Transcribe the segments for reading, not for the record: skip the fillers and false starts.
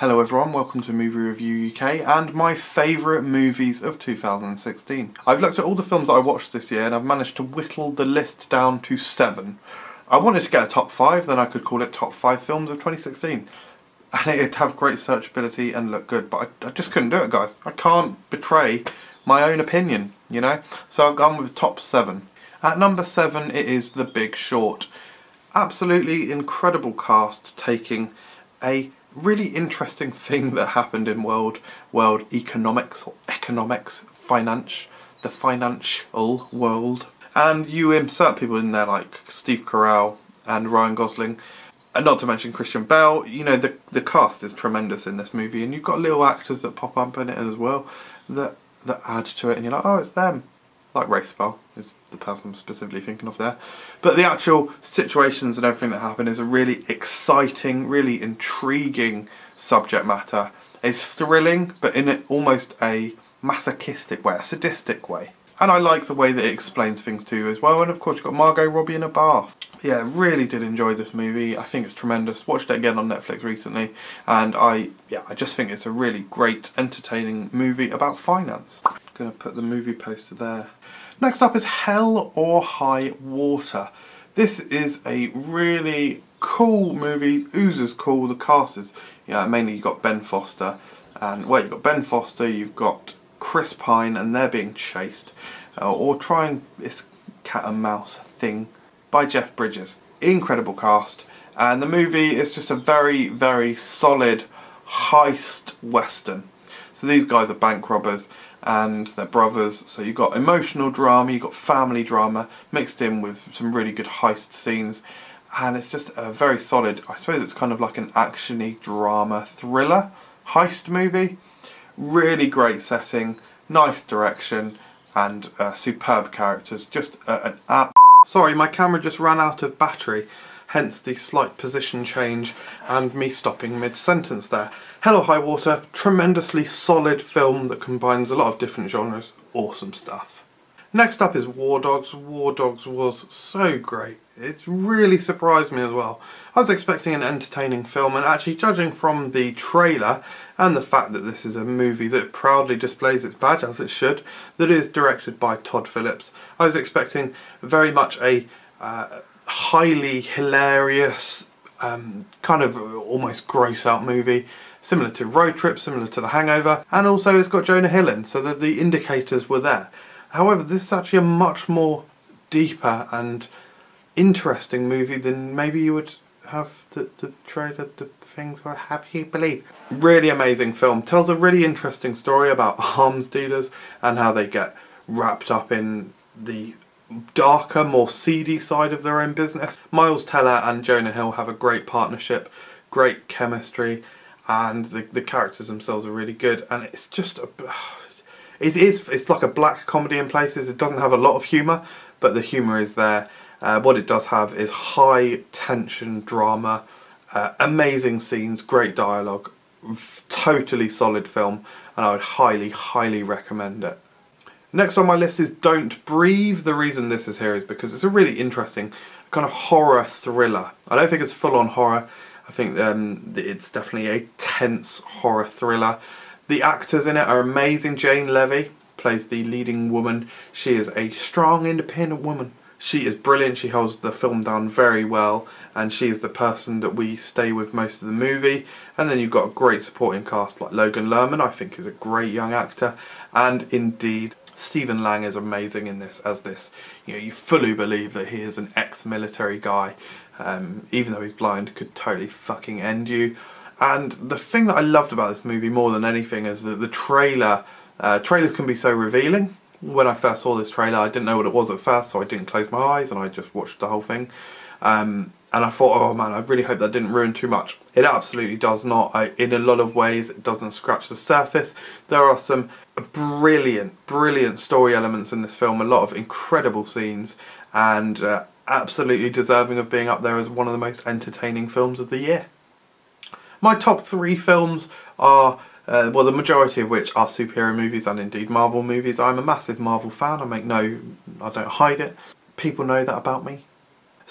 Hello everyone, welcome to Movie Review UK and my favourite movies of 2016. I've looked at all the films that I watched this year and I've managed to whittle the list down to 7. I wanted to get a top 5, then I could call it top 5 films of 2016. And it'd have great searchability and look good, but I just couldn't do it, guys. I can't betray my own opinion, you know? So I've gone with top 7. At number 7 it is The Big Short. Absolutely incredible cast taking a really interesting thing that happened in world economics, or economics, finance, the financial world, and you insert people in there like Steve Carell and Ryan Gosling, and not to mention Christian Bale. You know, the cast is tremendous in this movie, and you've got little actors that pop up in it as well that add to it, and you're like, oh, it's them. Like Rafe Spell is the person I'm specifically thinking of there. But the actual situations and everything that happen is a really exciting, really intriguing subject matter. It's thrilling, but in almost a masochistic way, a sadistic way. And I like the way that it explains things to you as well. And of course you've got Margot Robbie in a bath. Yeah, really did enjoy this movie. I think it's tremendous. Watched it again on Netflix recently, and I just think it's a really great, entertaining movie about finance. I'm gonna put the movie poster there. Next up is Hell or High Water. This is a really cool movie. Oozes cool. The cast is, you know, mainly you've got Ben Foster, and well, you've got Ben Foster, you've got Chris Pine, and they're being chased or trying this cat and mouse thing by Jeff Bridges. Incredible cast, and the movie is just a very, very solid heist western. So these guys are bank robbers and they're brothers, so you've got emotional drama, you've got family drama mixed in with some really good heist scenes, and it's just a very solid, I suppose it's kind of like an action-y drama thriller heist movie. Really great setting, nice direction, and superb characters. Just an app. Sorry, my camera just ran out of battery, hence the slight position change and me stopping mid-sentence there. Hell or High Water, tremendously solid film that combines a lot of different genres. Awesome stuff. Next up is War Dogs. War Dogs was so great. It really surprised me as well. I was expecting an entertaining film, and actually, judging from the trailer and the fact that this is a movie that proudly displays its badge, as it should, that is directed by Todd Phillips, I was expecting very much a highly hilarious, kind of almost gross out movie, similar to Road Trip, similar to The Hangover, and also it's got Jonah Hill in, so that the indicators were there. However, this is actually a much more deeper and interesting movie than maybe you would have the trailer, the things I have you believe. Really amazing film. Tells a really interesting story about arms dealers and how they get wrapped up in the darker, more seedy side of their own business. Miles Teller and Jonah Hill have a great partnership, great chemistry, and the characters themselves are really good, and it's just a... It's like a black comedy in places. It doesn't have a lot of humour, but the humour is there. What it does have is high tension drama, amazing scenes, great dialogue, totally solid film, and I would highly, highly recommend it. Next on my list is Don't Breathe. The reason this is here is because it's a really interesting kind of horror thriller. I don't think it's full-on horror. I think it's definitely a tense horror thriller. The actors in it are amazing. Jane Levy plays the leading woman. She is a strong, independent woman. She is brilliant. She holds the film down very well, and she is the person that we stay with most of the movie. And then you've got a great supporting cast like Logan Lerman, I think is a great young actor, and indeed Stephen Lang is amazing in this as this. You know, you fully believe that he is an ex-military guy, even though he's blind, could totally fucking end you. And the thing that I loved about this movie more than anything is that the trailer, trailers can be so revealing. When I first saw this trailer, I didn't know what it was at first, so I didn't close my eyes and I just watched the whole thing. And I thought, oh man, I really hope that didn't ruin too much. It absolutely does not. In a lot of ways, it doesn't scratch the surface. There are some brilliant, brilliant story elements in this film, a lot of incredible scenes, and absolutely deserving of being up there as one of the most entertaining films of the year. My top 3 films are, well, the majority of which are superhero movies and indeed Marvel movies. I'm a massive Marvel fan, I don't hide it. People know that about me.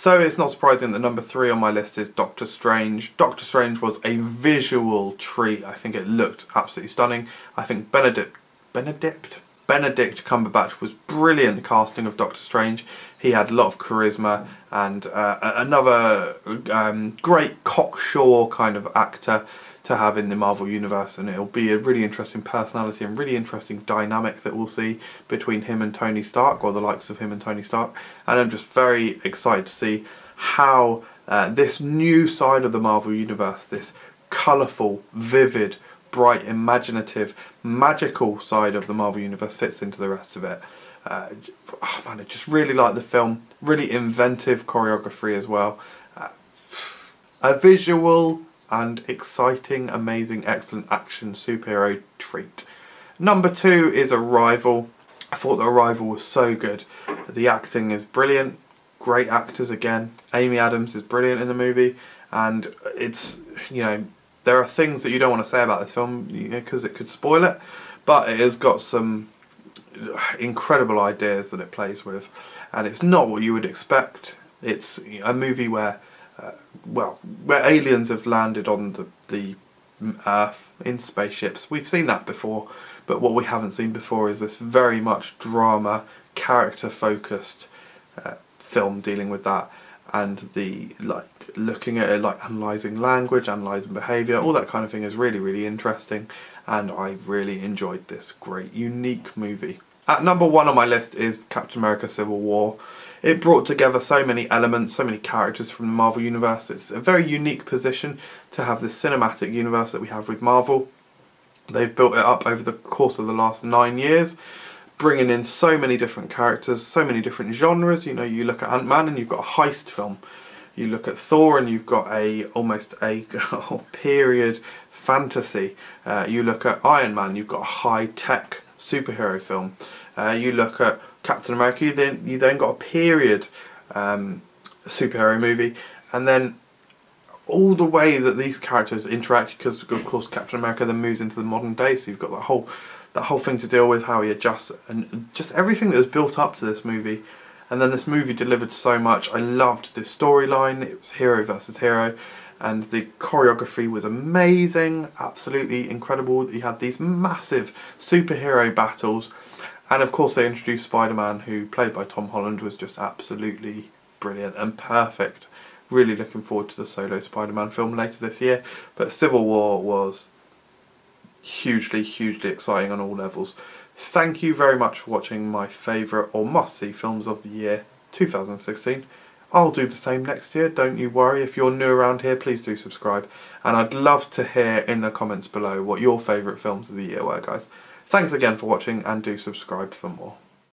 So it's not surprising that number 3 on my list is Doctor Strange. Doctor Strange was a visual treat. I think it looked absolutely stunning. I think Benedict Cumberbatch was brilliant casting of Doctor Strange. He had a lot of charisma and another great cocksure kind of actor to have in the Marvel Universe, and it'll be a really interesting personality and really interesting dynamic that we'll see between him and Tony Stark, or the likes of him and Tony Stark. And I'm just very excited to see how this new side of the Marvel Universe, this colourful, vivid, bright, imaginative, magical side of the Marvel Universe fits into the rest of it. Oh man, I just really like the film. Really inventive choreography as well. A visual and exciting, amazing, excellent action superhero treat. Number 2 is Arrival. I thought that Arrival was so good. The acting is brilliant. Great actors again. Amy Adams is brilliant in the movie, and it's, you know, there are things that you don't want to say about this film, you know, because it could spoil it, but it has got some incredible ideas that it plays with, and it's not what you would expect. It's a movie where, well, where aliens have landed on the Earth in spaceships. We've seen that before, but what we haven't seen before is this very much drama, character-focused film dealing with that. And the looking at it, analysing language, analysing behaviour, all that kind of thing is really, really interesting, and I really enjoyed this great, unique movie. At number 1 on my list is Captain America: Civil War. It brought together so many elements, so many characters from the Marvel Universe. It's a very unique position to have this cinematic universe that we have with Marvel. They've built it up over the course of the last 9 years, bringing in so many different characters, so many different genres. You know, you look at Ant-Man and you've got a heist film. You look at Thor and you've got almost a period fantasy. You look at Iron Man, you've got a high-tech superhero film. You look at Captain America, you then got a period superhero movie. And then all the way that these characters interact, because of course Captain America then moves into the modern day, so you've got that whole thing to deal with, how he adjusts, and just everything that was built up to this movie. And then this movie delivered so much. I loved this storyline. It was hero versus hero, and the choreography was amazing, absolutely incredible. You had these massive superhero battles, and of course they introduced Spider-Man, who, played by Tom Holland, was just absolutely brilliant and perfect. Really looking forward to the solo Spider-Man film later this year, but Civil War was hugely, hugely exciting on all levels. Thank you very much for watching my favourite or must-see films of the year 2016. I'll do the same next year, don't you worry. If you're new around here, please do subscribe, and I'd love to hear in the comments below what your favourite films of the year were, guys. Thanks again for watching, and do subscribe for more.